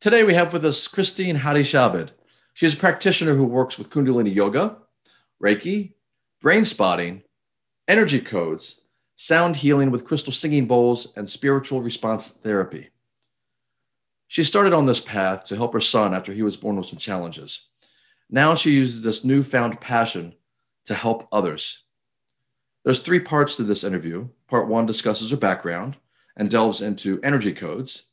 Today we have with us Christine Hari Shabad. She is a practitioner who works with Kundalini Yoga, Reiki, brain spotting, energy codes, sound healing with crystal singing bowls, and spiritual response therapy. She started on this path to help her son after he was born with some challenges. Now she uses this newfound passion to help others. There's three parts to this interview. Part one discusses her background and delves into energy codes.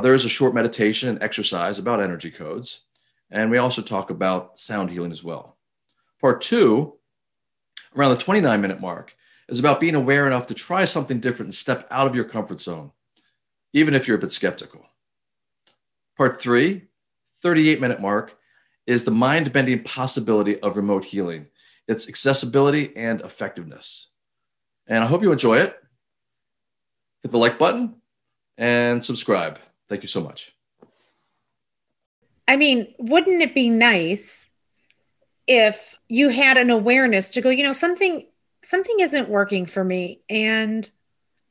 There is a short meditation and exercise about energy codes. And we also talk about sound healing as well. Part two, around the 29-minute mark, is about being aware enough to try something different and step out of your comfort zone, even if you're a bit skeptical. Part three, 38-minute mark, is the mind-bending possibility of remote healing, its accessibility and effectiveness. And I hope you enjoy it. Hit the like button and subscribe. Thank you so much. I mean, wouldn't it be nice if you had an awareness to go, you know, something isn't working for me and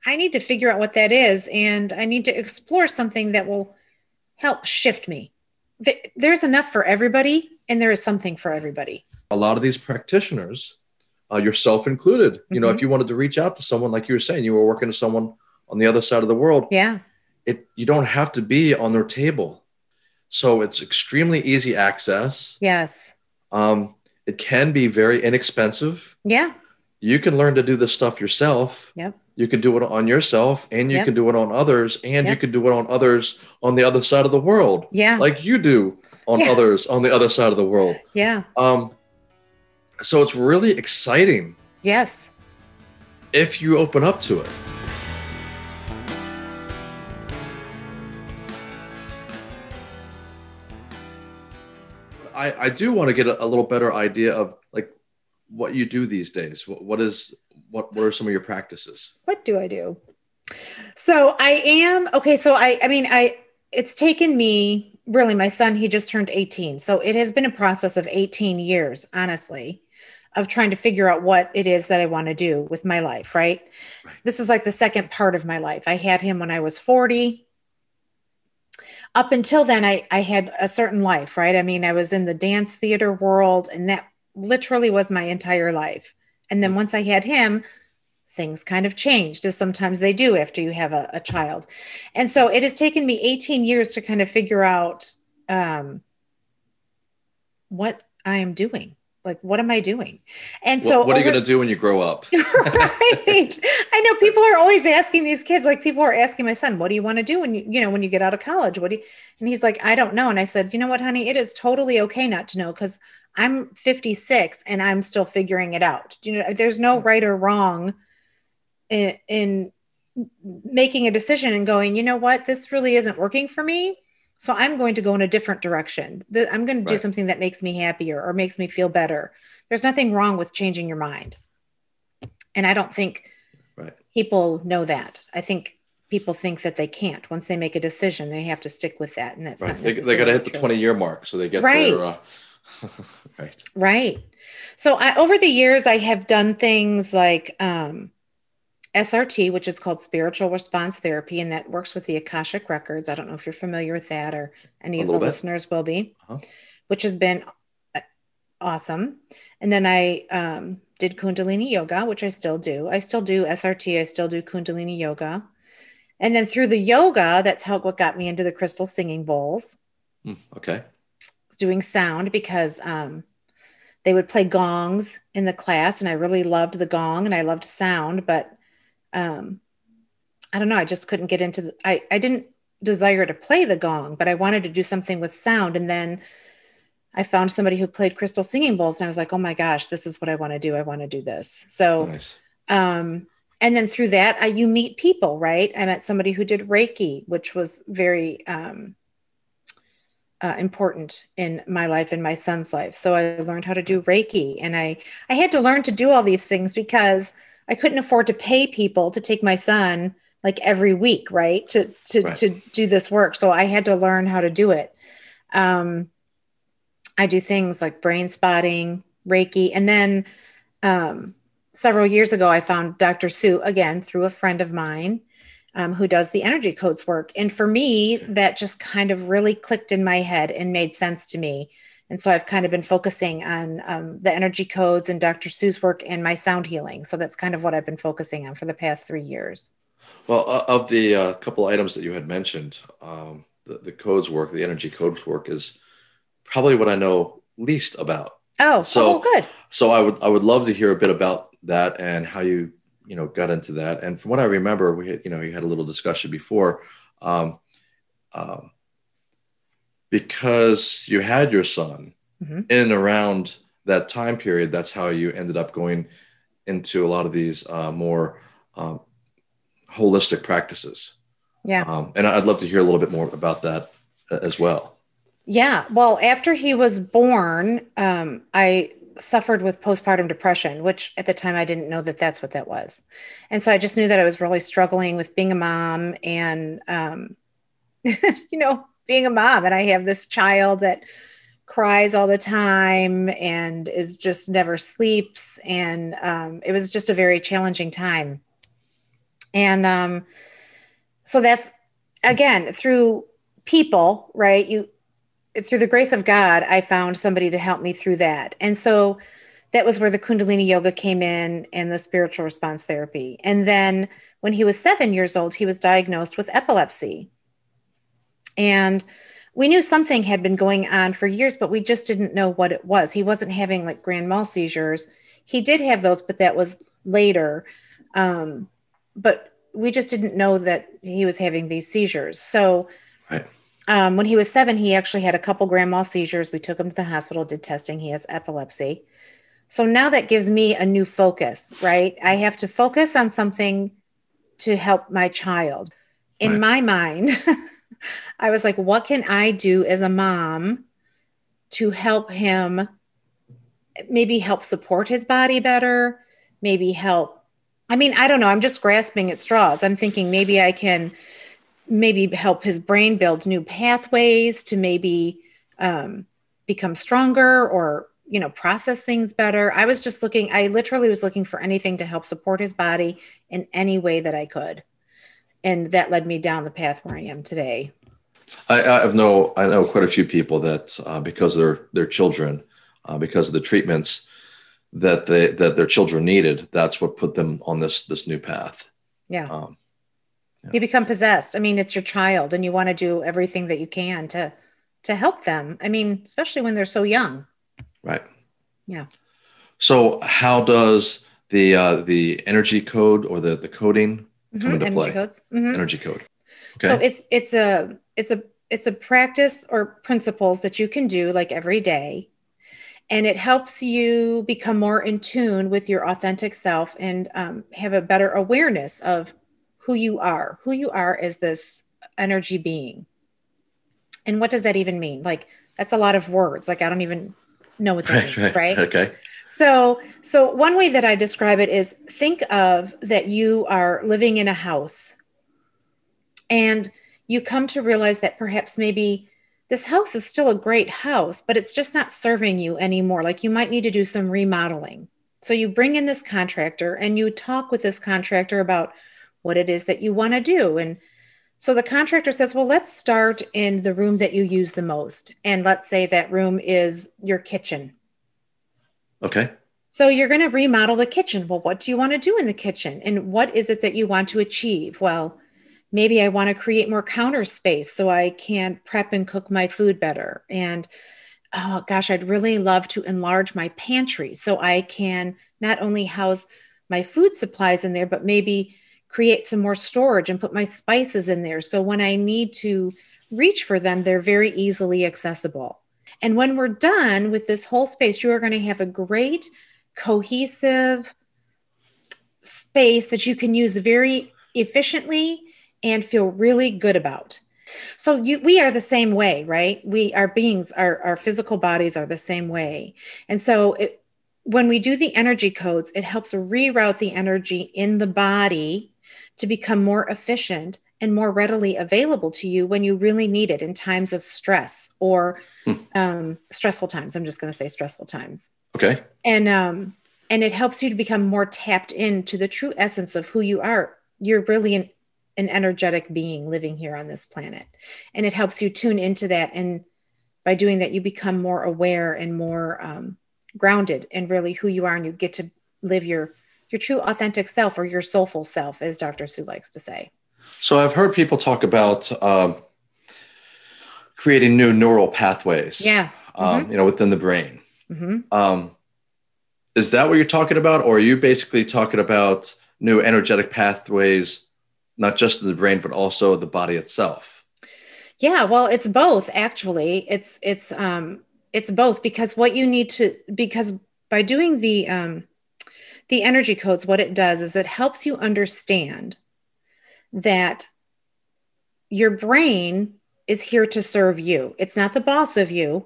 I need to figure out what that is. And I need to explore something that will help shift me. There's enough for everybody and there is something for everybody. A lot of these practitioners, yourself included, you know, if you wanted to reach out to someone, like you were saying, you were working with someone on the other side of the world. Yeah. You don't have to be on their table. So it's extremely easy access. Yes. It can be very inexpensive. Yeah. You can learn to do this stuff yourself. Yep. You can do it on yourself and you can do it on others and you can do it on others on the other side of the world. Yeah. Like you do on others on the other side of the world. Yeah. So it's really exciting. Yes. If you open up to it. I do want to get a little better idea of like what you do these days. What are some of your practices? What do I do? So I am, okay. So I mean, it's taken me really, my son, he just turned 18. So it has been a process of 18 years, honestly, of trying to figure out what it is that I want to do with my life. Right. This is like the second part of my life. I had him when I was 40. Up until then, I had a certain life, right? I mean, I was in the dance theater world and that literally was my entire life. And then once I had him, things kind of changed, as sometimes they do after you have a child. And so it has taken me 18 years to kind of figure out what I am doing. Like, what am I doing? And so what are you going to do when you grow up? Right. I know people are always asking these kids, like people are asking my son, what do you want to do when you get out of college? And he's like, I don't know. And I said, you know what, honey, it is totally okay not to know. Cause I'm 56 and I'm still figuring it out. You know, there's no right or wrong in making a decision and going, you know what, this really isn't working for me. So I'm going to go in a different direction. I'm going to do something that makes me happier or makes me feel better. There's nothing wrong with changing your mind. And I don't think people know that. I think people think that they can't. Once they make a decision, they have to stick with that. And that's not necessarily they got to hit the 20-year mark. So they get their... Right. So over the years, I have done things like SRT, which is called spiritual response therapy, and that works with the Akashic records. I don't know if you're familiar with that or any of the listeners will be, which has been awesome. And then I did Kundalini Yoga, which I still do. I still do SRT. I still do Kundalini Yoga. And then through the yoga, that's what got me into the crystal singing bowls. Okay. It's doing sound because they would play gongs in the class and I really loved the gong and I loved sound, but I don't know. I just couldn't get into I didn't desire to play the gong, but I wanted to do something with sound. And then I found somebody who played crystal singing bowls and I was like, oh my gosh, this is what I want to do. I want to do this. So, and then through that, you meet people, right? I met somebody who did Reiki, which was very, important in my life and my son's life. So I learned how to do Reiki and I had to learn to do all these things because I couldn't afford to pay people to take my son like every week, right? To do this work. So I had to learn how to do it. I do things like brain spotting, Reiki. And then several years ago, I found Dr. Sue again, through a friend of mine. who does the energy codes work. And for me, that just kind of really clicked in my head and made sense to me. And so I've kind of been focusing on the energy codes and Dr. Sue's work and my sound healing. So that's kind of what I've been focusing on for the past 3 years. Well, of the couple items that you had mentioned, the codes work, the energy codes work is probably what I know least about. Oh, so good. So I would love to hear a bit about that and how you got into that. And from what I remember, we had, you had a little discussion before, because you had your son mm-hmm. in and around that time period. That's how you ended up going into a lot of these more holistic practices. Yeah. And I'd love to hear a little bit more about that as well. Yeah. Well, after he was born, I suffered with postpartum depression, which at the time I didn't know that that's what that was. And so I just knew that I was really struggling with being a mom and, being a mom, and I have this child that cries all the time and is just never sleeps. And it was just a very challenging time. And so that's, again, through people, right? Through the grace of God, I found somebody to help me through that. And so that was where the Kundalini Yoga came in and the spiritual response therapy. And then when he was 7 years old, he was diagnosed with epilepsy. And we knew something had been going on for years, but we just didn't know what it was. He wasn't having like grand mal seizures. He did have those, but that was later. But we just didn't know that he was having these seizures. So right. When he was 7, he actually had a couple grand mal seizures. We took him to the hospital, did testing. He has epilepsy. So now that gives me a new focus, right? I have to focus on something to help my child. In my mind, I was like, what can I do as a mom to help him, maybe help support his body better, maybe help. I mean, I don't know. I'm just grasping at straws. I'm thinking maybe I can help his brain build new pathways to maybe become stronger or, process things better. I was just looking, I literally was looking for anything to help support his body in any way that I could. And that led me down the path where I am today. I know quite a few people that because their children, because of the treatments that their children needed, that's what put them on this new path. Yeah. You become possessed. I mean, it's your child and you want to do everything that you can to help them. I mean, especially when they're so young. Right. Yeah. So how does the energy code or the coding come into play? Codes. Mm-hmm. Energy code. Okay. So it's a practice or principles that you can do like every day, and it helps you become more in tune with your authentic self and have a better awareness of who you are as this energy being. And what does that even mean? Like, that's a lot of words. Like, I don't even know what that means, right? Okay. So one way that I describe it is, think of that you are living in a house and you come to realize that perhaps maybe this house is still a great house, but it's just not serving you anymore. Like, you might need to do some remodeling. So you bring in this contractor and you talk with this contractor about what it is that you want to do. And so the contractor says, well, let's start in the room that you use the most. And let's say that room is your kitchen. Okay. So you're going to remodel the kitchen. Well, what do you want to do in the kitchen? And what is it that you want to achieve? Well, maybe I want to create more counter space so I can prep and cook my food better. And oh gosh, I'd really love to enlarge my pantry so I can not only house my food supplies in there, but maybe create some more storage and put my spices in there. So when I need to reach for them, they're very easily accessible. And when we're done with this whole space, you are going to have a great cohesive space that you can use very efficiently and feel really good about. So we are the same way, right? We are beings, our physical bodies are the same way. And so when we do the energy codes, it helps reroute the energy in the body to become more efficient and more readily available to you when you really need it in times of stress or stressful times. I'm just going to say stressful times. Okay. And it helps you to become more tapped into the true essence of who you are. You're really an an energetic being living here on this planet. And it helps you tune into that. And by doing that, you become more aware and more grounded in really who you are, and you get to live your true authentic self, or your soulful self, as Dr. Sue likes to say. So I've heard people talk about creating new neural pathways, you know, within the brain. Mm-hmm. Is that what you're talking about? Or are you basically talking about new energetic pathways, not just in the brain, but also the body itself? Yeah, well, it's both, actually. It's both, because what you need to, because by doing the energy codes, what it does is it helps you understand that your brain is here to serve you. It's not the boss of you.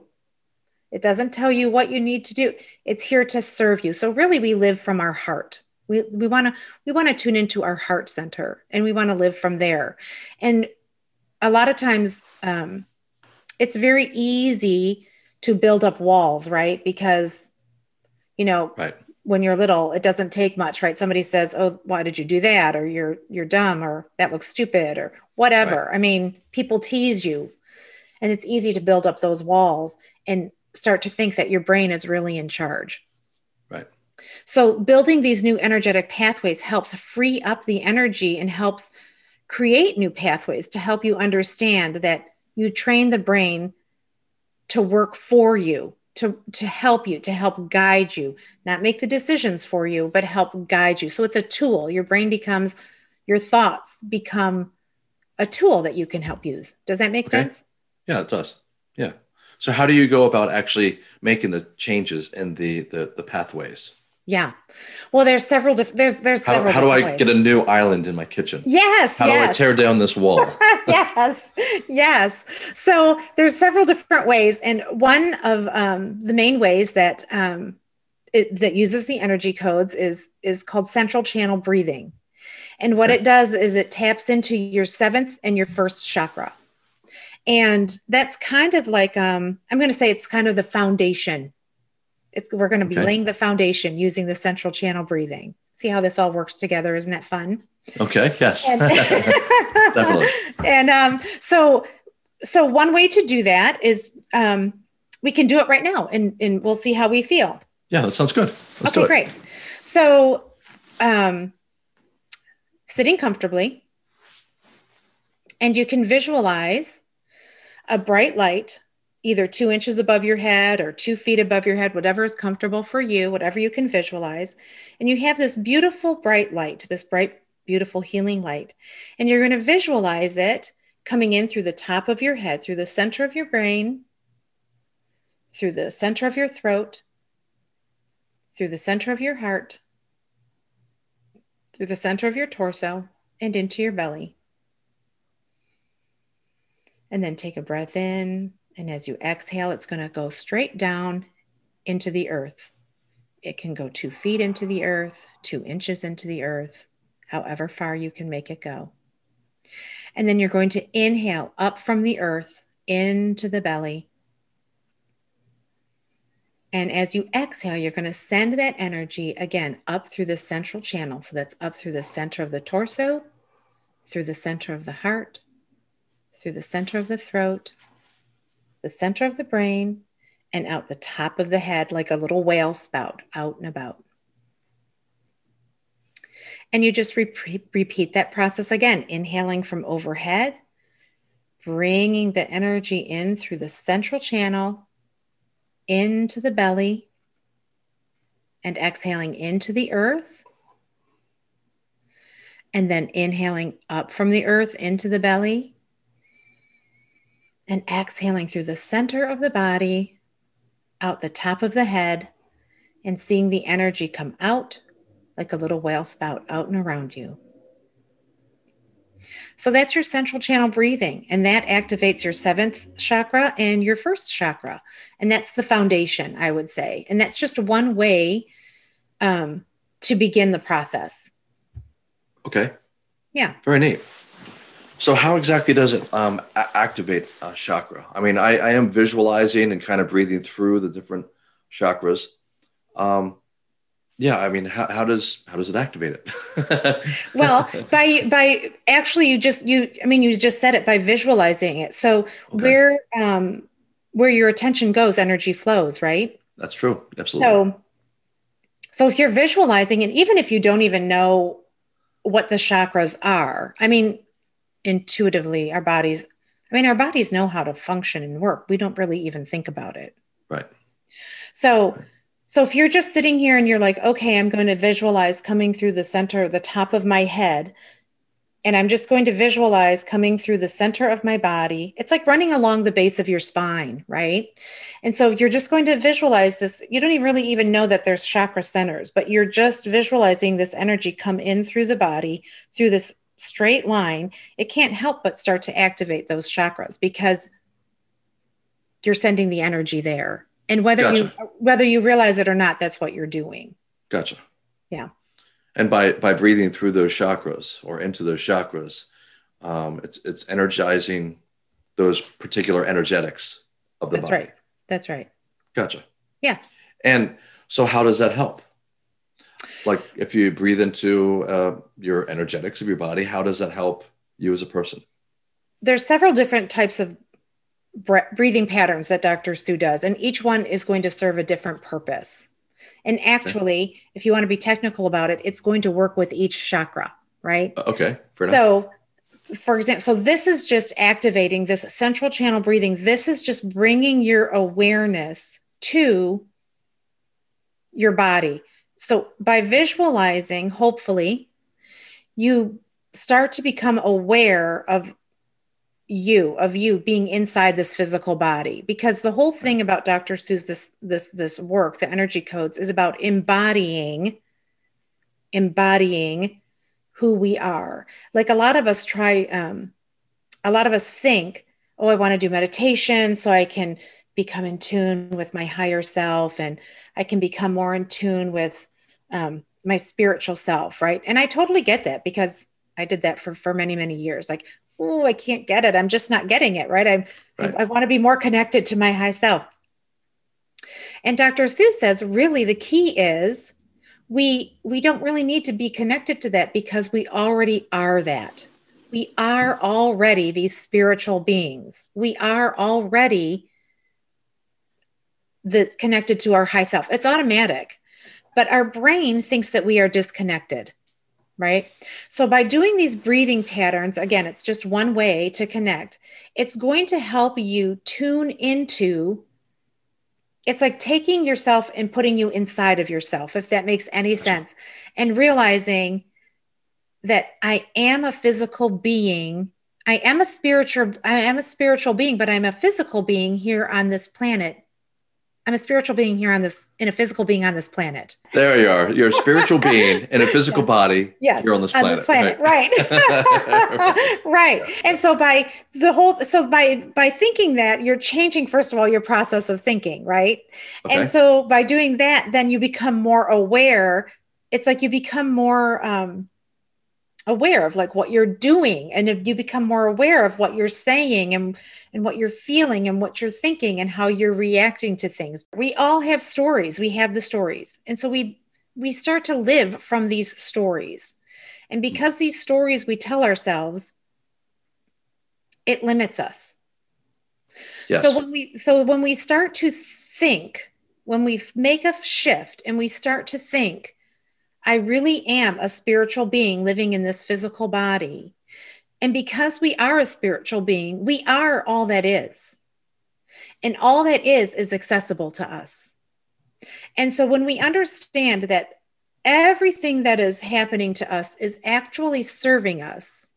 It doesn't tell you what you need to do. It's here to serve you. So really, we live from our heart. We want to tune into our heart center, and we want to live from there. And a lot of times, it's very easy to build up walls, right? Because, you know, when you're little, it doesn't take much, right? Somebody says, "Oh, why did you do that?" Or "You're dumb," or "That looks stupid," or whatever. Right. I mean, people tease you, and it's easy to build up those walls and start to think that your brain is really in charge. Right. So building these new energetic pathways helps free up the energy and helps create new pathways to help you understand that you train the brain to work for you, to help you, to help guide you, not make the decisions for you, but help guide you. So it's a tool. Your brain becomes, your thoughts become a tool that you can help use. Does that make sense? Yeah, it does. Yeah. So how do you go about actually making the changes in the pathways? Yeah. Well, there's several different, how do I get a new island in my kitchen? Yes. How do I tear down this wall? Yes. Yes. So there's several different ways. And one of the main ways that, that uses the energy codes is called central channel breathing. And what it does is it taps into your seventh and your first chakra. And that's kind of like, I'm going to say it's kind of the foundation. We're going to be laying the foundation using the central channel breathing. See how this all works together. Isn't that fun? Okay. Yes, and, definitely. And so one way to do that is we can do it right now, and we'll see how we feel. Yeah, that sounds good. Let's do it. Great. So sitting comfortably, and you can visualize a bright light, either 2 inches above your head or 2 feet above your head, whatever is comfortable for you, whatever you can visualize. And you have this beautiful bright light, this bright, beautiful healing light. And you're going to visualize it coming in through the top of your head, through the center of your brain, through the center of your throat, through the center of your heart, through the center of your torso, and into your belly. And then take a breath in. And as you exhale, it's going to go straight down into the earth. It can go 2 feet into the earth, 2 inches into the earth, however far you can make it go. And then you're going to inhale up from the earth into the belly. And as you exhale, you're going to send that energy again up through the central channel. So that's up through the center of the torso, through the center of the heart, through the center of the throat, the center of the brain, and out the top of the head, like a little whale spout, out and about. And you just repeat that process again, inhaling from overhead, bringing the energy in through the central channel, into the belly, and exhaling into the earth. And then inhaling up from the earth into the belly, and exhaling through the center of the body, out the top of the head, and seeing the energy come out like a little whale spout out and around you. So that's your central channel breathing, and that activates your seventh chakra and your first chakra. And that's the foundation, I would say. And that's just one way to begin the process. Okay. Yeah. Very neat. So how exactly does it activate a chakra? I mean, I am visualizing and kind of breathing through the different chakras. Yeah, I mean, how does it activate it? Well, by actually, you just said it, by visualizing it. So where your attention goes, energy flows, right? That's true. Absolutely. So if you're visualizing, and even if you don't even know what the chakras are, I mean, intuitively, our bodies know how to function and work. We don't really even think about it. Right. So if you're just sitting here and you're like, okay, I'm going to visualize coming through the center, the top of my head, and I'm just going to visualize coming through the center of my body. It's like running along the base of your spine, right? And so you're just going to visualize this. You don't even know that there's chakra centers, but you're just visualizing this energy come in through the body, through this straight line. It can't help but start to activate those chakras because you're sending the energy there. And whether you realize it or not, that's what you're doing. Gotcha. Yeah. And by breathing through those chakras or into those chakras, it's energizing those particular energetics of the body. That's right. That's right. Gotcha. Yeah. And so how does that help? Like if you breathe into your energetics of your body, how does that help you as a person? There's several different types of breathing patterns that Dr. Sue does, and each one is going to serve a different purpose. And actually, if you want to be technical about it, it's going to work with each chakra, right? Okay. So for example, so this is just activating this central channel breathing. This is just bringing your awareness to your body. So by visualizing, hopefully, you start to become aware of you being inside this physical body, because the whole thing about Dr. Sue's this work, the energy codes, is about embodying who we are. Like a lot of us think, oh, I want to do meditation so I can become in tune with my higher self, and I can become more in tune with my spiritual self, right? And I totally get that, because I did that for many, many years. Like, oh, I can't get it. I'm just not getting it, right? I want to be more connected to my high self. And Dr. Sue says, really, the key is we don't really need to be connected to that, because we already are that. We are already these spiritual beings. We are already connected to our high self. It's automatic, but our brain thinks that we are disconnected. Right? So by doing these breathing patterns, again, it's just one way to connect. It's going to help you tune into, it's like taking yourself and putting you inside of yourself, if that makes any sense, and realizing that I am a physical being. I am a spiritual being, but I'm a physical being here on this planet. I'm a spiritual being here in a physical being on this planet. There you are. You're a spiritual being in a physical body. Yes. You're on this planet. On this planet. Right. Right. And so by thinking that, you're changing, first of all, your process of thinking, right? Okay. And so by doing that, then you become more aware. It's like you become more aware of like what you're doing, and you become more aware of what you're saying and what you're feeling and what you're thinking and how you're reacting to things. We all have stories. We have the stories. And so we start to live from these stories. And because these stories we tell ourselves, it limits us. Yes. So when we start to think, when we make a shift and we start to think, I really am a spiritual being living in this physical body. And because we are a spiritual being, we are all that is. And all that is accessible to us. And so when we understand that everything that is happening to us is actually serving us,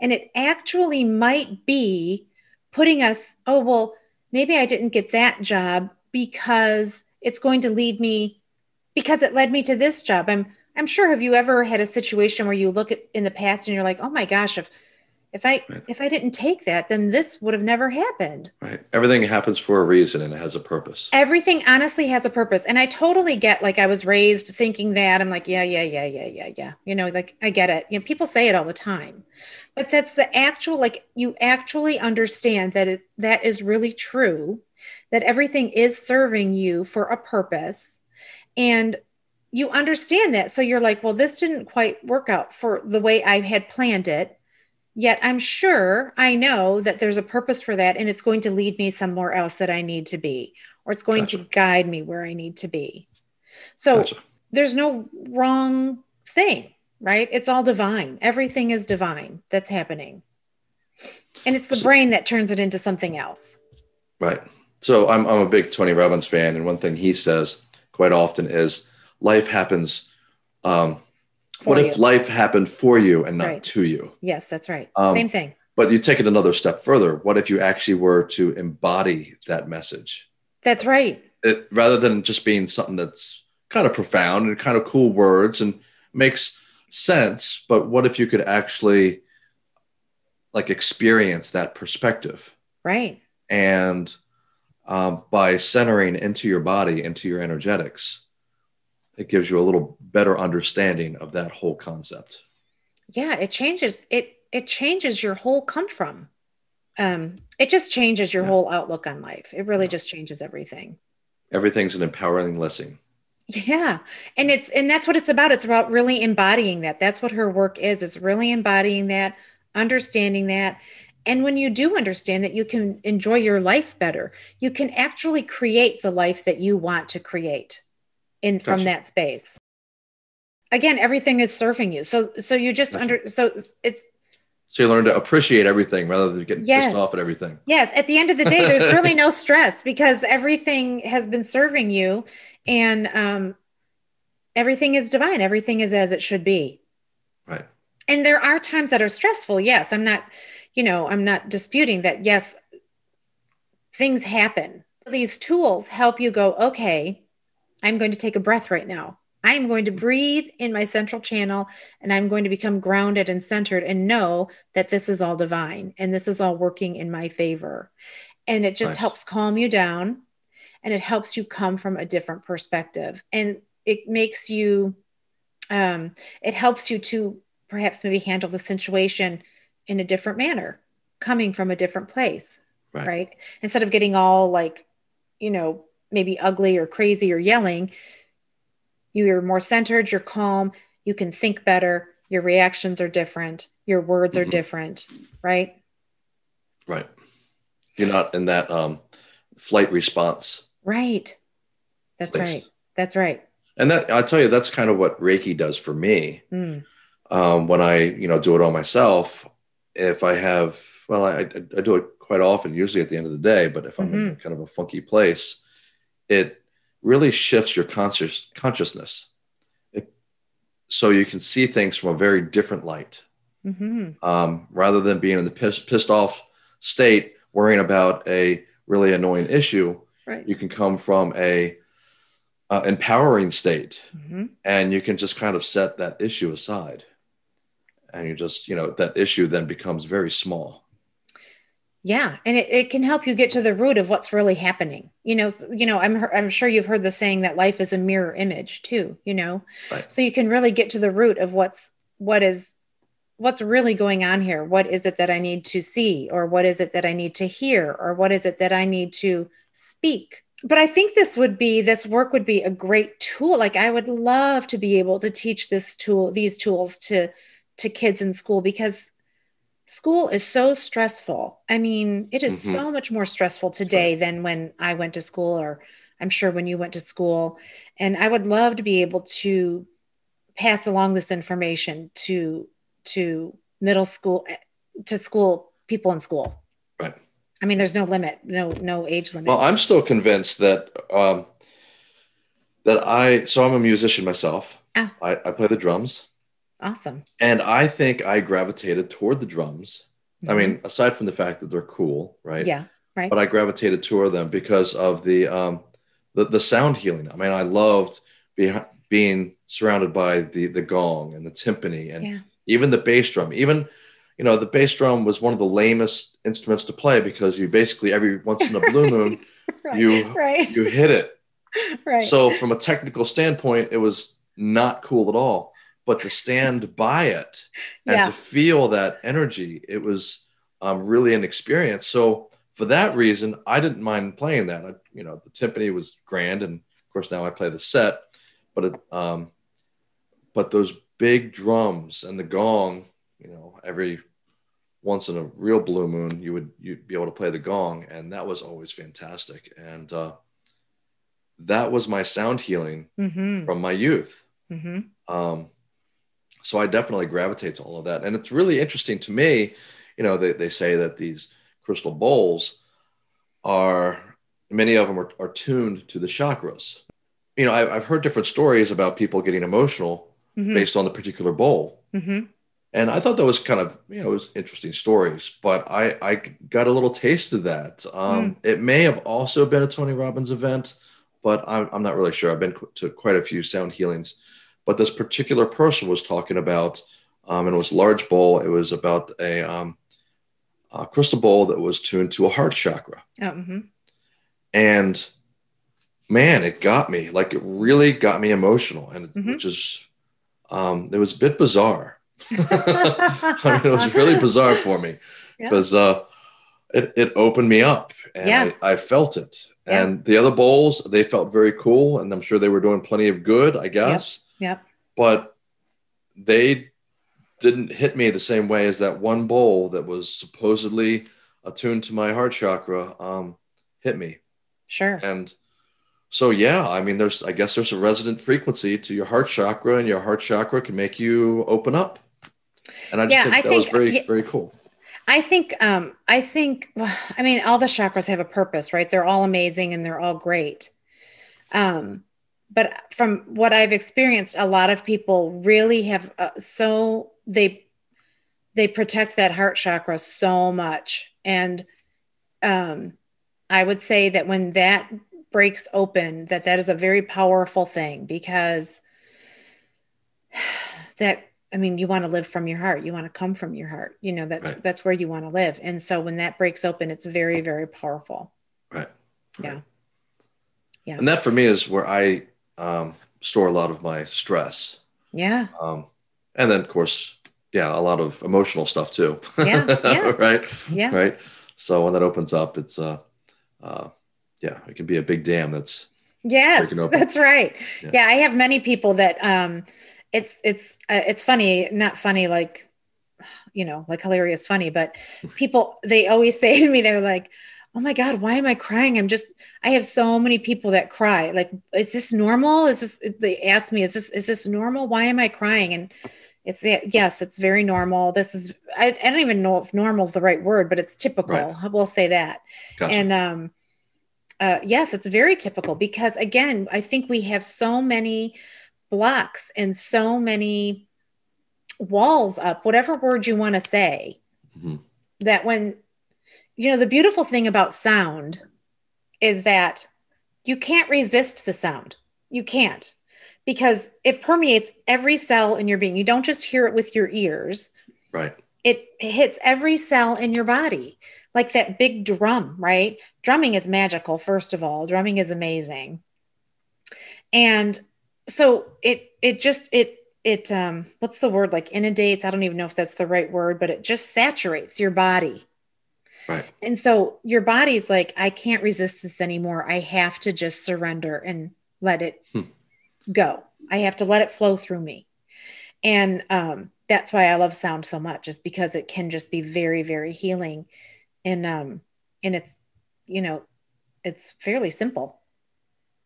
and it actually might be putting us, oh, well, maybe I didn't get that job because it led me to this job. I'm sure, have you ever had a situation where you look at in the past and you're like, oh my gosh, if I didn't take that, then this would have never happened. Right. Everything happens for a reason, and it has a purpose. Everything honestly has a purpose. And I totally get, like, I was raised thinking that. I'm like, yeah. You know, like, I get it. You know, people say it all the time, but that's the actual, like, you actually understand that that is really true, that everything is serving you for a purpose. And you understand that. So you're like, well, this didn't quite work out for the way I had planned it. Yet I'm sure I know that there's a purpose for that, and it's going to lead me somewhere else that I need to be, or it's going to guide me where I need to be. So there's no wrong thing, right? It's all divine. Everything is divine that's happening. And it's the brain that turns it into something else. Right. So I'm a big Tony Robbins fan. And one thing he says quite often is life happens. What if life happened for you and not to you? Yes, that's right. Same thing. But you take it another step further. What if you actually were to embody that message? That's right. Rather than just being something that's kind of profound and kind of cool words and makes sense. But what if you could actually like experience that perspective? Right. And by centering into your body, into your energetics, it gives you a little better understanding of that whole concept. Yeah, it changes. It changes your whole come from. It just changes your whole outlook on life. It really just changes everything. Everything's an empowering lesson. Yeah. And that's what it's about. It's about really embodying that. That's what her work is. It's really embodying that, understanding that. And when you do understand that, you can enjoy your life better. You can actually create the life that you want to create from that space. Again, everything is serving you. So you just So you learn to appreciate everything rather than getting pissed off at everything. Yes. At the end of the day, there's really no stress because everything has been serving you, and everything is divine. Everything is as it should be. Right. And there are times that are stressful. Yes. I'm not disputing that. Yes. Things happen. These tools help you go, okay, I'm going to take a breath right now. I'm going to breathe in my central channel, and I'm going to become grounded and centered and know that this is all divine and this is all working in my favor. And it just helps calm you down, and it helps you come from a different perspective. And it makes you, it helps you to perhaps maybe handle the situation in a different manner, coming from a different place, right? Instead of getting all like, maybe ugly or crazy or yelling, you're more centered, you're calm, you can think better, your reactions are different, your words are different, right? Right. You're not in that flight response. Right. That's place. Right. That's right. And that, I'll tell you, that's kind of what Reiki does for me. When I, do it on myself, if I have, I do it quite often, usually at the end of the day, but if I'm in kind of a funky place, it really shifts your consciousness. So you can see things from a very different light. Rather than being in the pissed off state, worrying about a really annoying issue, you can come from a empowering state, and you can just kind of set that issue aside. And you just, that issue then becomes very small. Yeah. And it can help you get to the root of what's really happening. I'm sure you've heard the saying that life is a mirror image too, so you can really get to the root of what's really going on here. What is it that I need to see, or what is it that I need to hear, or what is it that I need to speak? But I think this work would be a great tool. Like I would love to be able to teach these tools to kids in school, because school is so stressful. I mean, it is so much more stressful today than when I went to school, or I'm sure when you went to school. And I would love to be able to pass along this information to middle school, to school, people in school. Right. I mean, there's no limit, no age limit. Well, I'm still convinced that, so I'm a musician myself. I play the drums. Awesome. And I think I gravitated toward the drums. I mean, aside from the fact that they're cool, right? Yeah, right. But I gravitated toward them because of the sound healing. I mean, I loved being surrounded by the gong and the timpani, and even the bass drum. Even, the bass drum was one of the lamest instruments to play, because you basically every once in a blue moon, you hit it. Right. So from a technical standpoint, it was not cool at all. But to stand by it and to feel that energy, it was really an experience. So for that reason, I didn't mind playing that. The timpani was grand. And of course, now I play the set. But those big drums and the gong, you know, every once in a real blue moon, you'd be able to play the gong. And that was always fantastic. And that was my sound healing from my youth. So I definitely gravitate to all of that. And it's really interesting to me, you know, they say that these crystal bowls are, many of them are tuned to the chakras. You know, I've heard different stories about people getting emotional based on the particular bowl. And I thought that was kind of, you know, it was interesting stories, but I got a little taste of that. It may have also been a Tony Robbins event, but I'm not really sure. I've been to quite a few sound healings, but this particular person was talking about, and it was large bowl. It was about a crystal bowl that was tuned to a heart chakra. And man, it got me, like it really got me emotional. And which is, it was a bit bizarre. I mean, it was really bizarre for me because it opened me up and I felt it. And the other bowls, they felt very cool, and I'm sure they were doing plenty of good, I guess. But they didn't hit me the same way as that one bowl that was supposedly attuned to my heart chakra hit me. And so, yeah, I mean, I guess there's a resonant frequency to your heart chakra, and your heart chakra can make you open up. And I just think that was very, very cool. Well, I mean, all the chakras have a purpose, right? They're all amazing and they're all great. But from what I've experienced, a lot of people really have, so they protect that heart chakra so much. And, I would say that when that breaks open, that is a very powerful thing, because that, I mean, you want to live from your heart. You want to come from your heart. You know, that's where you want to live. And so when that breaks open, it's very, very powerful. Yeah. And that for me is where I store a lot of my stress. And then of course, a lot of emotional stuff too. So when that opens up, it's, it can be a big dam. That's breaking open. Yeah. I have many people that, it's funny, not funny, like, you know, like hilarious funny, but people, they always say to me, they're like, oh my God, why am I crying? I have so many people that cry. Like, is this normal? They ask me, is this normal? Why am I crying? And yes, it's very normal. I don't even know if normal is the right word, but it's typical. I will say that. And, yes, it's very typical, because again, I think we have so many blocks and so many walls up, whatever word you want to say, that when, you know, the beautiful thing about sound is that you can't resist the sound. You can't, because it permeates every cell in your being. You don't just hear it with your ears. It hits every cell in your body. Like that big drum, right? Drumming is magical. First of all, drumming is amazing. And so it what's the word, like inundates? I don't even know if that's the right word, but it just saturates your body. And so your body's like, I can't resist this anymore. I have to just surrender and let it go. I have to let it flow through me. And, that's why I love sound so much, is because it can just be very, very healing. And it's, you know, it's fairly simple.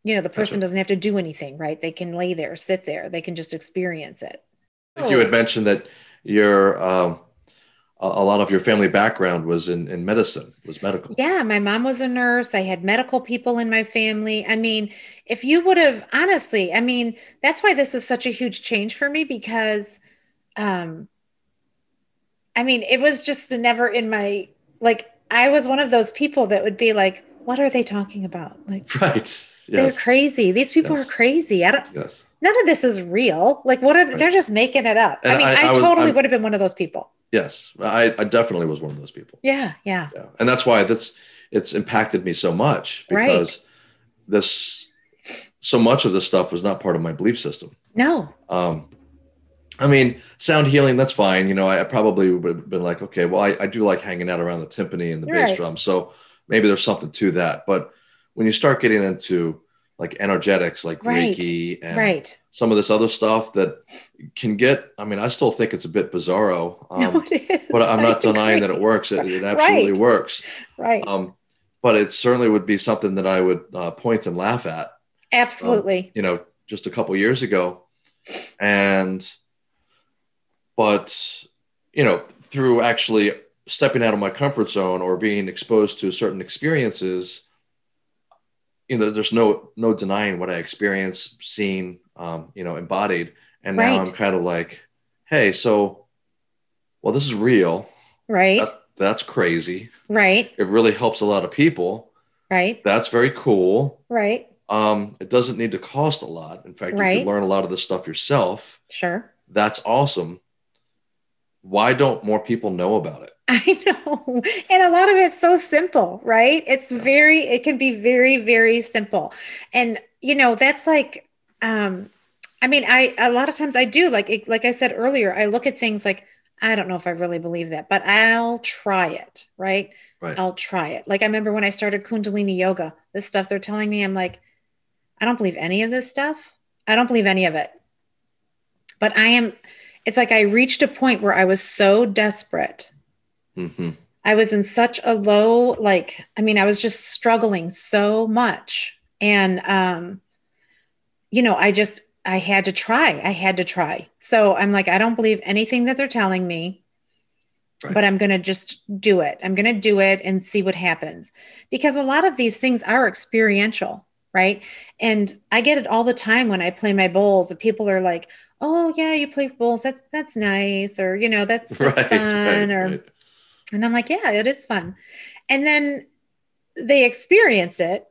You know, the person doesn't have to do anything, right? They can lay there, sit there. They can just experience it. I think you had mentioned that your, a lot of your family background was in medicine, was medical. Yeah. My mom was a nurse. I had medical people in my family. I mean, if you would have, honestly, I mean, that's why this is such a huge change for me, because, I mean, it was just never in my, like, I was one of those people that would be like, what are they talking about? Like, they're crazy. These people are crazy. None of this is real. Like, what are they? They're just making it up. And I mean, I would have been one of those people. Yes. I definitely was one of those people. Yeah. And that's why it's impacted me so much, because so much of this stuff was not part of my belief system. No. I mean, sound healing, that's fine. You know, I probably would have been like, okay, well, I do like hanging out around the timpani and the bass drum. So maybe there's something to that. But when you start getting into like energetics, like Reiki and some of this other stuff that can get, I mean, I still think it's a bit bizarro, no, it is. But I'm not denying that it works. It absolutely works. Right. But it certainly would be something that I would point and laugh at. Absolutely. You know, just a couple years ago. And, but, you know, through actually stepping out of my comfort zone or being exposed to certain experiences, you know, there's no denying what I experienced, seen, you know, embodied. And now I'm kind of like, hey, so, well, this is real. Right. That's crazy. Right. It really helps a lot of people. Right. That's very cool. Right. It doesn't need to cost a lot. In fact, you can learn a lot of this stuff yourself. Sure. That's awesome. Why don't more people know about it? I know. And a lot of it's so simple, right? It's very, it can be very, very simple. And, you know, that's like, I mean, a lot of times I do, like I said earlier, I look at things like, I don't know if I really believe that, but I'll try it. Right. I'll try it. Like, I remember when I started Kundalini Yoga, this stuff they're telling me, I'm like, I don't believe any of this stuff. I don't believe any of it, but it's like, I reached a point where I was so desperate. Mm-hmm. I was in such a low, like, I mean, I was just struggling so much. And, you know, I had to try. So I'm like, I don't believe anything that they're telling me, but I'm going to just do it. I'm going to do it and see what happens, because a lot of these things are experiential, right? And I get it all the time when I play my bowls, and people are like, oh yeah, you play bowls. That's nice. Or, you know, that's fun. And I'm like, yeah, it is fun. And then they experience it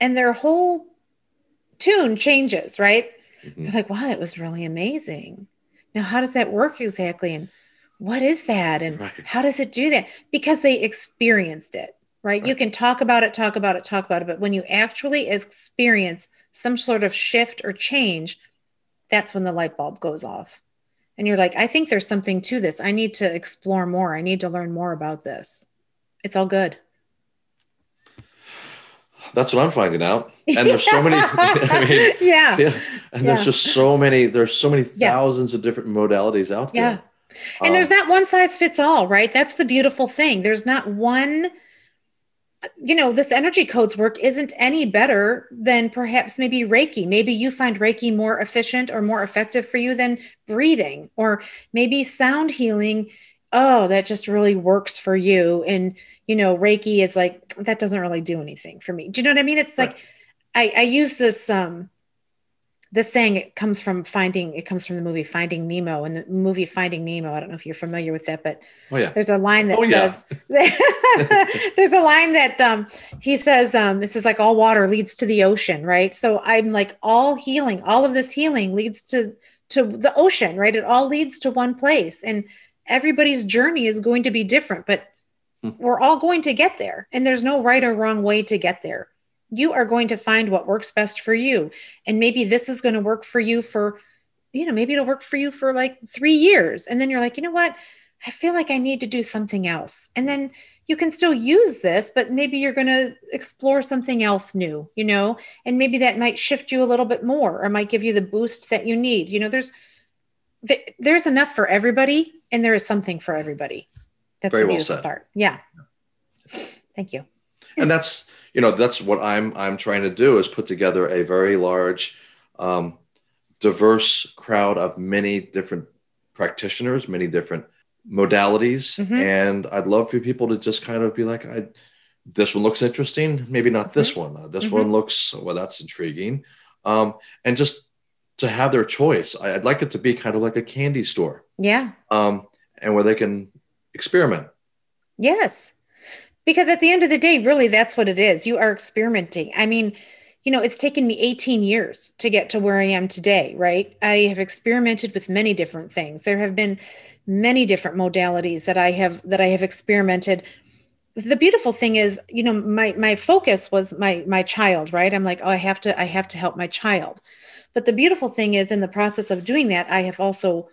and their whole tune changes, right? Mm-hmm. They're like, wow, that was really amazing. Now, how does that work exactly? And what is that? And how does it do that? Because they experienced it, right? You can talk about it. But when you actually experience some sort of shift or change, that's when the light bulb goes off. And you're like, I think there's something to this. I need to explore more. I need to learn more about this. It's all good. That's what I'm finding out. And there's so many, I mean, and there's just so many, thousands of different modalities out there. And there's not one size fits all, right? That's the beautiful thing. There's not one, you know, this energy codes work isn't any better than perhaps maybe Reiki. Maybe you find Reiki more efficient or more effective for you than breathing, or maybe sound healing. Oh, that just really works for you. And, you know, Reiki is like, that doesn't really do anything for me. Do you know what I mean? It's like, I use this, this saying, it comes from the movie Finding Nemo. And the movie Finding Nemo, I don't know if you're familiar with that, but there's a line that says, there's a line that he says, this is like all water leads to the ocean, right? So I'm like, all of this healing leads to the ocean, right? It all leads to one place. And everybody's journey is going to be different, but we're all going to get there. And there's no right or wrong way to get there. You are going to find what works best for you. And maybe this is going to work for you for, you know, maybe it'll work for you for like 3 years. And then you're like, you know what? I feel like I need to do something else. And then you can still use this, but maybe you're going to explore something else new, you know, and maybe that might shift you a little bit more, or might give you the boost that you need. You know, there's enough for everybody. And there is something for everybody. That's the beautiful part. Yeah. Thank you. And that's, you know, that's what I'm trying to do, is put together a very large, diverse crowd of many different practitioners, many different modalities. Mm-hmm. And I'd love for people to just kind of be like, this one looks interesting. Maybe not this one. This one looks, well, that's intriguing. And just to have their choice. I'd like it to be kind of like a candy store. Yeah. And where they can experiment. Yes. Because at the end of the day, really, that's what it is. You are experimenting. I mean, you know, it's taken me 18 years to get to where I am today, right? I have experimented with many different things. There have been many different modalities that I have experimented. The beautiful thing is, you know, my focus was my child, right? I'm like, oh, I have to help my child. But the beautiful thing is, in the process of doing that, I have also,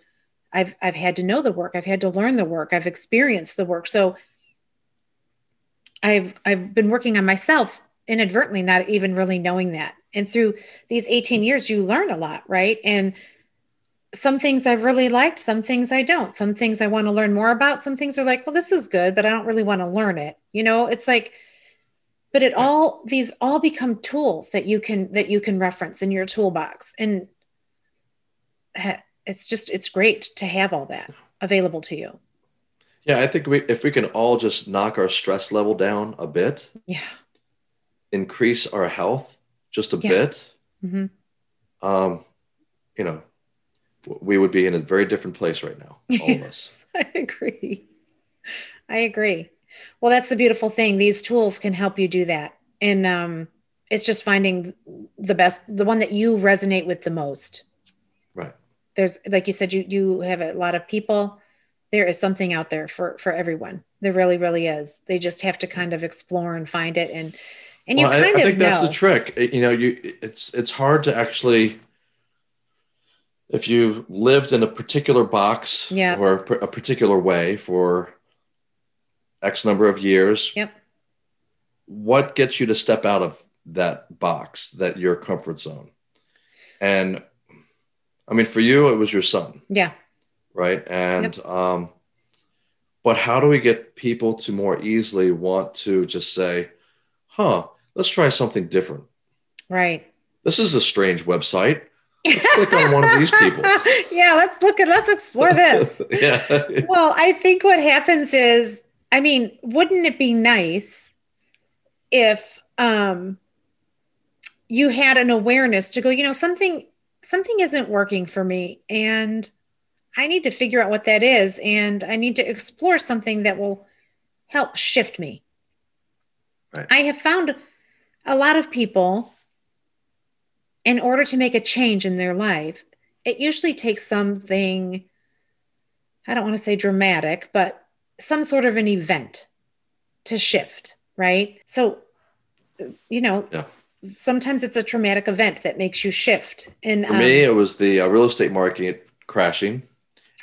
I've had to know the work. I've had to learn the work. I've experienced the work. So I've been working on myself inadvertently, not even really knowing that. And through these 18 years, you learn a lot, right? And some things I've really liked, some things I don't, some things I want to learn more about, some things are like, well, this is good, but I don't really want to learn it. You know, it's like, but it all, these all become tools that you can reference in your toolbox. And it's just, it's great to have all that available to you. Yeah. I think if we can all just knock our stress level down a bit, yeah, increase our health just a bit, you know, we would be in a very different place right now. All of us. I agree. Well, that's the beautiful thing. These tools can help you do that. And it's just finding the best, the one that you resonate with the most. Right. There's, like you said, you have a lot of people. There is something out there for everyone. There really, really is. They just have to kind of explore and find it. And well, I think that's the trick. You know, it's hard to actually, if you've lived in a particular box or a particular way for X number of years, what gets you to step out of that box, that your comfort zone? And I mean, for you, it was your son. Yeah. Right. And, but how do we get people to more easily want to just say, let's try something different. Right. This is a strange website. Let's click on one of these people. Yeah, let's look at, let's explore this. Yeah. Well, I think what happens is, I mean, wouldn't it be nice if you had an awareness to go, you know, something isn't working for me, and I need to figure out what that is, and I need to explore something that will help shift me. Right. I have found a lot of people, in order to make a change in their life, it usually takes something, I don't want to say dramatic, but some sort of an event to shift, right? So, you know, sometimes it's a traumatic event that makes you shift. And for me, it was the real estate market crashing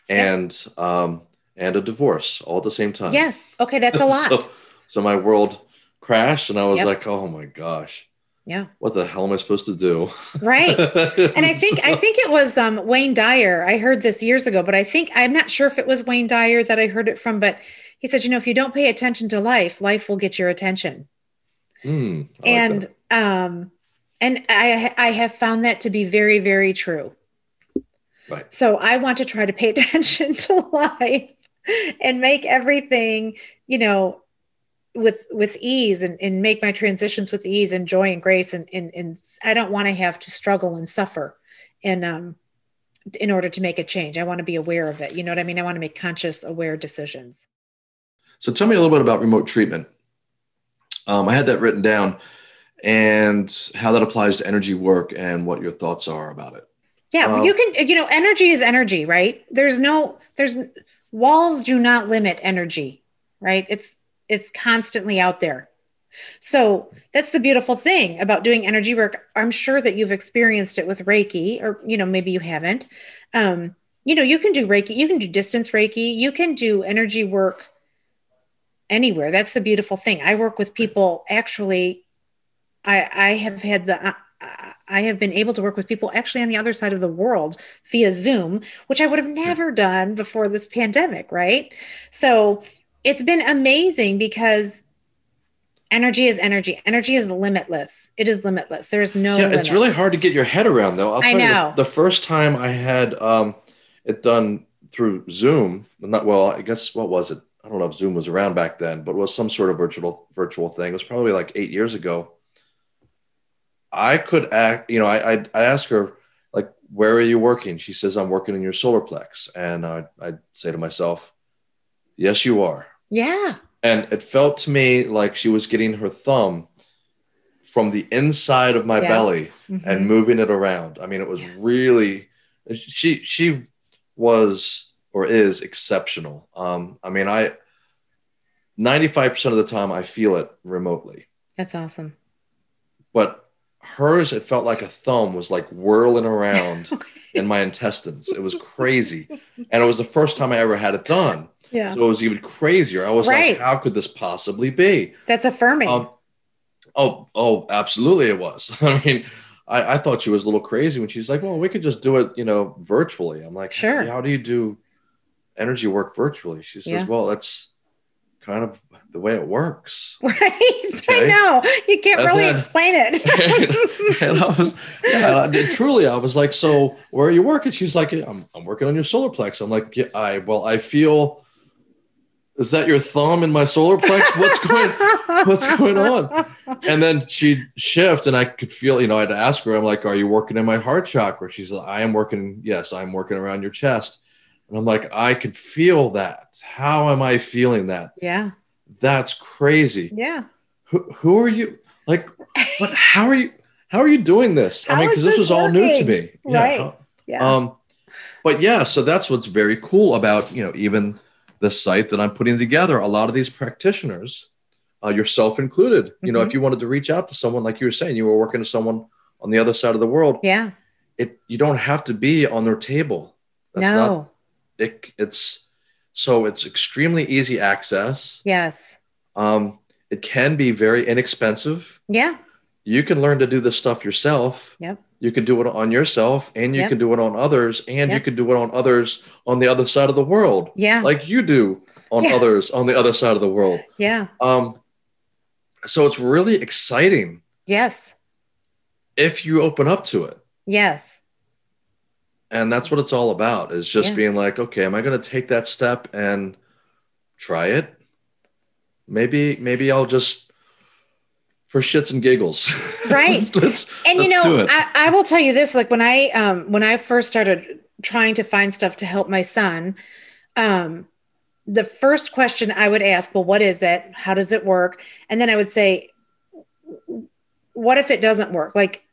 and a divorce all at the same time. Yes. Okay. That's a lot. so my world crashed, and I was like, oh my gosh. Yeah. What the hell am I supposed to do? Right. And I think it was Wayne Dyer. I heard this years ago, but I'm not sure if it was Wayne Dyer that I heard it from, but he said, you know, if you don't pay attention to life, life will get your attention. And I have found that to be very, very true. Right. So I want to try to pay attention to life and make everything, you know, with ease, and make my transitions with ease and joy and grace. And I don't want to have to struggle and suffer and, in order to make a change. I want to be aware of it. You know what I mean? I want to make conscious, aware decisions. So tell me a little bit about remote treatment. I had that written down, and how that applies to energy work and what your thoughts are about it. Yeah. You can, you know, energy is energy, right? There's walls do not limit energy, right? It's constantly out there. So that's the beautiful thing about doing energy work. I'm sure that you've experienced it with Reiki, or, you know, maybe you haven't. You know, you can do Reiki, you can do distance Reiki, you can do energy work anywhere. That's the beautiful thing. I work with people. Actually, I have been able to work with people actually on the other side of the world via Zoom, which I would have never done before this pandemic. Right. So it's been amazing, because energy is energy. Energy is limitless. It is limitless. There is no limit. It's really hard to get your head around, though. I'll tell you, the first time I had it done through Zoom, I guess, what was it? I don't know if Zoom was around back then, but it was some sort of virtual thing. It was probably like 8 years ago. I could act, you know, I asked her, like, where are you working? She says, I'm working in your solar plex. And I'd say to myself, yes, you are. Yeah. And it felt to me like she was getting her thumb from the inside of my belly and moving it around. I mean, it was really, she was, or is, exceptional. I mean, 95% of the time I feel it remotely. That's awesome. But hers, it felt like a thumb was like whirling around in my intestines. It was crazy. And it was the first time I ever had it done. Yeah. So it was even crazier. I was like, how could this possibly be? That's affirming. Absolutely it was. I mean, I thought she was a little crazy when she's like, well, we could just do it, you know, virtually. I'm like, sure. How do you do energy work virtually? She says, well, that's kind of the way it works. Right. Okay? I know. You can't really explain it. And I was, truly, I was like, so where are you working? She's like, I'm working on your solar plex. I'm like, yeah, I feel, is that your thumb in my solar plex? What's going on? And then she'd shift and I could feel, you know, I'd ask her, I'm like, are you working in my heart chakra? She's like, I am working. Yes. I'm working around your chest. And I'm like, I could feel that. How am I feeling that? Yeah. That's crazy. Yeah. Who are you? Like, but how are you doing this? I mean, cause this was all new to me. Right. Yeah. But yeah, so that's, what's very cool about, you know, even the site that I'm putting together, a lot of these practitioners, yourself included, you know, if you wanted to reach out to someone, like you were saying, you were working with someone on the other side of the world. Yeah. You don't have to be on their table. That's not it. It's extremely easy access. Yes. It can be very inexpensive. Yeah. You can learn to do this stuff yourself. Yep. You can do it on yourself and you can do it on others and you can do it on others on the other side of the world. Yeah. Like you do on others on the other side of the world. Yeah. So it's really exciting. Yes. If you open up to it. Yes. And that's what it's all about, is just being like, okay, am I going to take that step and try it? Maybe I'll just, for shits and giggles. Right. let's do it. I will tell you this, like when I first started trying to find stuff to help my son, the first question I would ask, well, what is it? How does it work? And then I would say, what if it doesn't work? Like,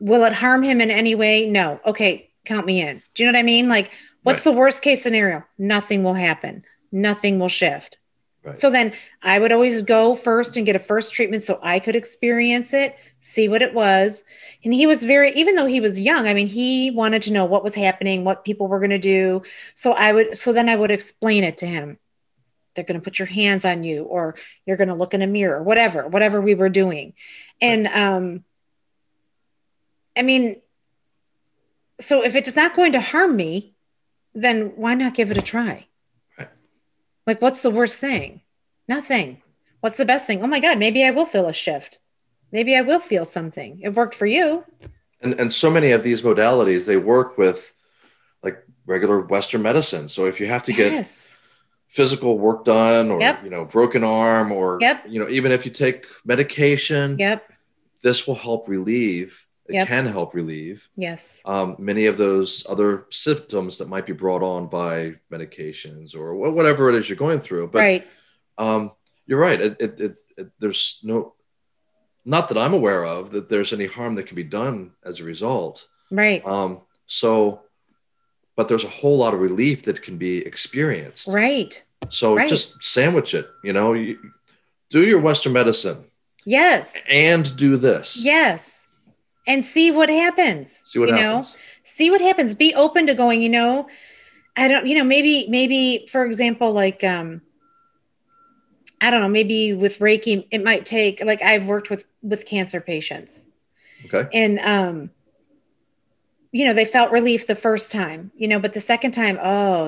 will it harm him in any way? No. Okay. Count me in. Do you know what I mean? Like, what's the worst case scenario? Nothing will happen. Nothing will shift. Right. So then I would always go first and get a first treatment so I could experience it, see what it was. And he was even though he was young, I mean, he wanted to know what was happening, what people were going to do. So then I would explain it to him. They're going to put your hands on you, or you're going to look in a mirror, whatever we were doing. And, I mean, so if it's not going to harm me, then why not give it a try? Right. Like, what's the worst thing? Nothing. What's the best thing? Oh my God, maybe I will feel a shift. Maybe I will feel something. It worked for you. And so many of these modalities, they work with like regular Western medicine. So if you have to get physical work done, or, you know, broken arm, or, you know, even if you take medication, this will help relieve. It can help relieve. Yes. Many of those other symptoms that might be brought on by medications or whatever it is you're going through. But you're right. There's not that I'm aware of that there's any harm that can be done as a result. Right. But there's a whole lot of relief that can be experienced. Right. So just sandwich it, you know, do your Western medicine. Yes. And do this. Yes. And see what happens. See what happens. Be open to going, you know, I don't, you know, maybe for example, like, I don't know, maybe with Reiki, it might take, like I've worked with cancer patients. Okay. And, you know, they felt relief the first time, you know, but the second time,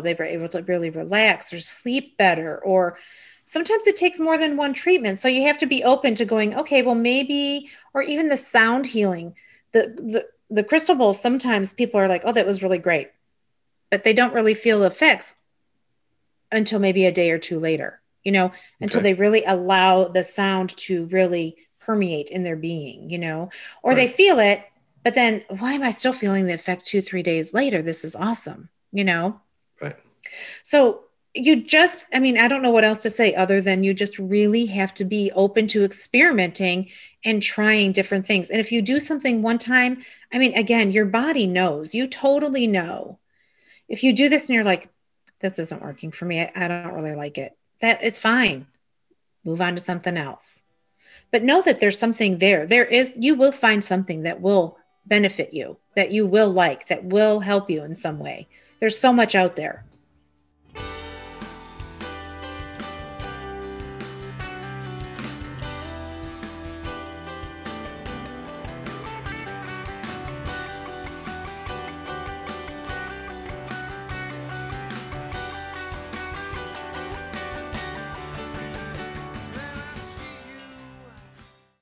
they were able to really relax or sleep better, or sometimes it takes more than one treatment. So you have to be open to going, okay, well maybe, or even the sound healing. The crystal bowls, sometimes people are like, oh, that was really great, but they don't really feel the effects until maybe a day or two later, you know, until they really allow the sound to really permeate in their being, you know, or they feel it, but then why am I still feeling the effect 2-3 days later? This is awesome, you know? Right. So you just, I mean, I don't know what else to say other than you just really have to be open to experimenting and trying different things. And if you do something one time, I mean, again, your body knows, you totally know. If you do this and you're like, this isn't working for me, I don't really like it, that is fine. Move on to something else. But know that there's something there. You will find something that will benefit you, that you will like, that will help you in some way. There's so much out there.